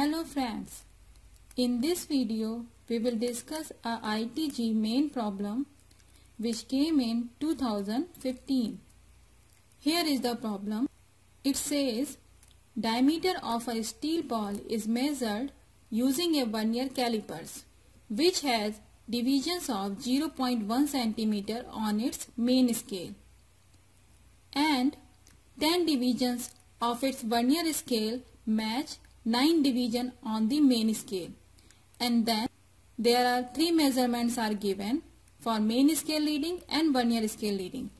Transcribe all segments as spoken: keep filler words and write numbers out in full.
Hello friends, in this video we will discuss a I T G main problem which came in two thousand fifteen. Here is the problem. It says diameter of a steel ball is measured using a vernier calipers which has divisions of zero point one centimeter on its main scale and ten divisions of its vernier scale match nine division on the main scale, and then there are three measurements are given for main scale reading and vernier scale reading.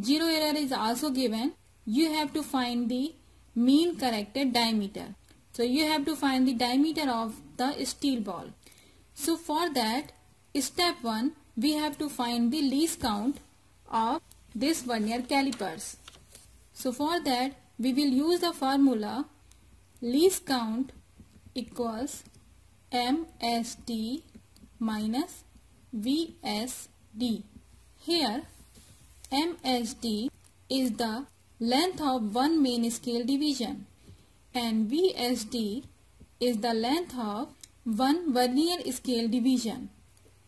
Zero error is also given. You have to find the mean corrected diameter. So you have to find the diameter of the steel ball. So for that, step one, we have to find the least count of this vernier calipers. So for that, we will use the formula least count equals M S D minus V S D. Here M S D is the length of one main scale division and V S D is the length of one vernier scale division.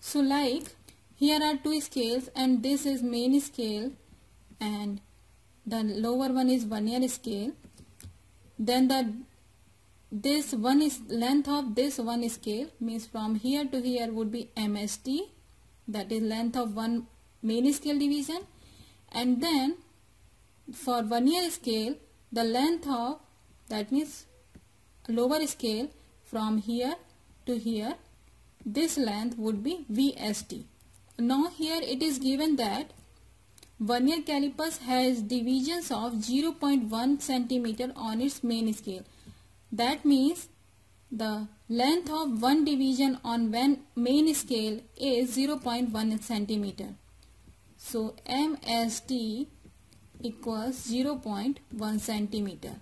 So like here are two scales and this is main scale and the lower one is vernier scale. Then the this one is length of this one scale, means from here to here would be M S T, that is length of one main scale division, and then for vernier scale the length of, that means lower scale from here to here, this length would be V S T. Now here it is given that vernier calipers has divisions of zero point one centimeter on its main scale. That means the length of one division on one main scale is zero point one centimeter. So M S T equals zero point one centimeter.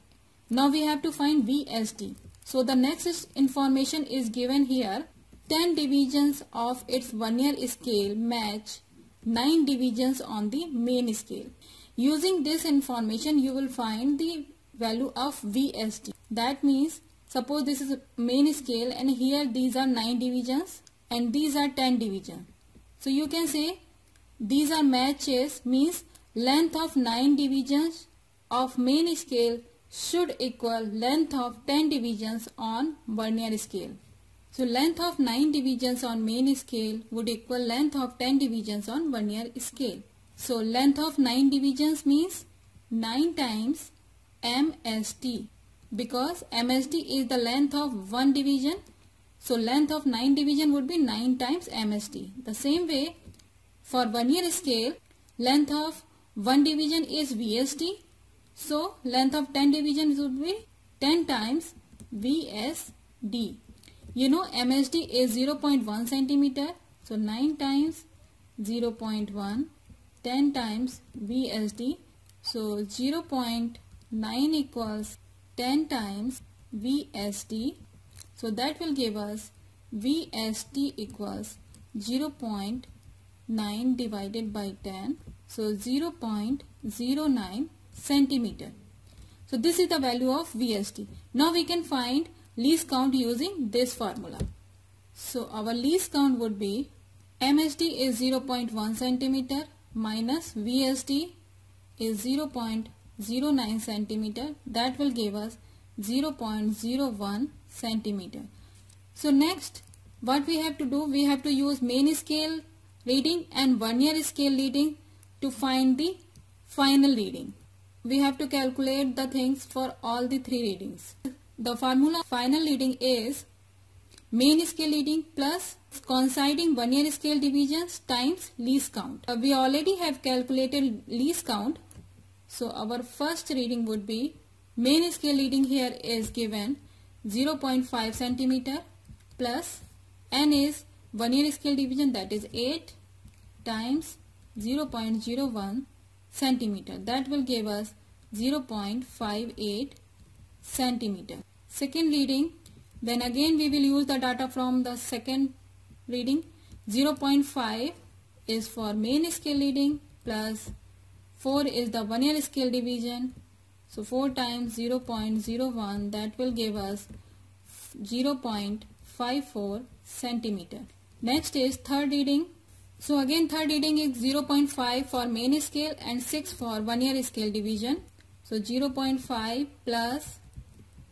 Now we have to find V S D. So the next information is given here. ten divisions of its vernier scale match nine divisions on the main scale. Using this information you will find the value of V S D. That means suppose this is main scale and here these are nine divisions and these are ten divisions. So you can say these are matches, means length of nine divisions of main scale should equal length of ten divisions on vernier scale. So length of nine divisions on main scale would equal length of ten divisions on vernier scale. So length of nine divisions means nine times M S T, because M S T is the length of one division. So length of nine division would be nine times M S T. The same way for vernier scale length of one division is V S T. So length of ten divisions would be ten times V S D. You know M S D is zero point one centimeter. So nine times zero point one, ten times V S D. So zero point nine equals ten times V S D. So that will give us V S D equals zero point nine divided by ten. So zero point zero nine centimeter. So this is the value of V S D. Now we can find least count using this formula. So our least count would be M S D is zero point one centimeter minus V S D is zero point zero nine centimeter. That will give us zero point zero one centimeter. So next what we have to do, we have to use main scale reading and vernier scale reading to find the final reading. We have to calculate the things for all the three readings. The formula final reading is main scale reading plus coinciding vernier scale divisions times least count. Uh, we already have calculated least count. So our first reading would be main scale reading. Here is given zero point five centimeter plus n is vernier scale division, that is eight times zero point zero one centimeter. That will give us zero point five eight centimeter. Second reading, then again we will use the data from the second reading. zero point five is for main scale reading plus four is the vernier scale division. So four times zero point zero one, that will give us zero point five four centimeter. Next is third reading. So again third reading is zero point five for main scale and six for one year scale division. So zero point five plus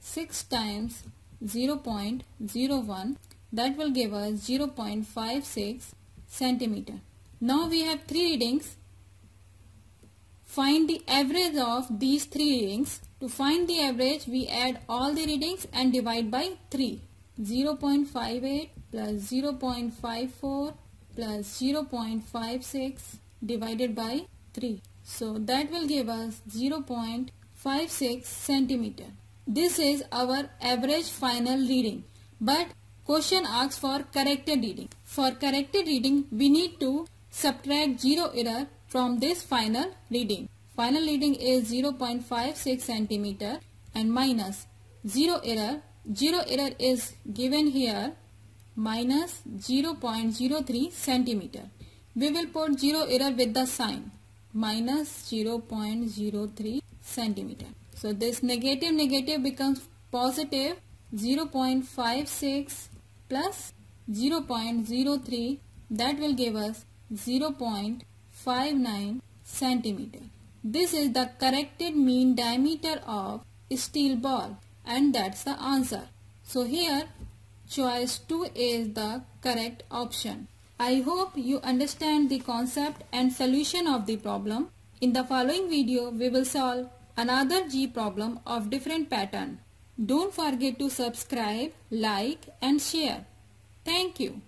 six times zero point zero one, that will give us zero point five six centimeter. Now we have three readings. Find the average of these three readings. To find the average, we add all the readings and divide by three. zero point five eight plus zero point five four plus zero point five six divided by three. So that will give us zero point five six centimeter. This is our average final reading. But question asks for corrected reading. For corrected reading, we need to subtract zero error from this final reading. Final reading is zero point five six centimeter and minus zero error. zero error is given here minus zero point zero three centimeter. We will put zero error with the sign minus zero point zero three centimeter. So this negative negative becomes positive zero point five six plus zero point zero three, that will give us zero point five nine centimeter. This is the corrected mean diameter of steel ball, and that's the answer. So here choice two is the correct option. I hope you understand the concept and solution of the problem. In the following video, we will solve another G problem of different pattern. Don't forget to subscribe, like and share. Thank you.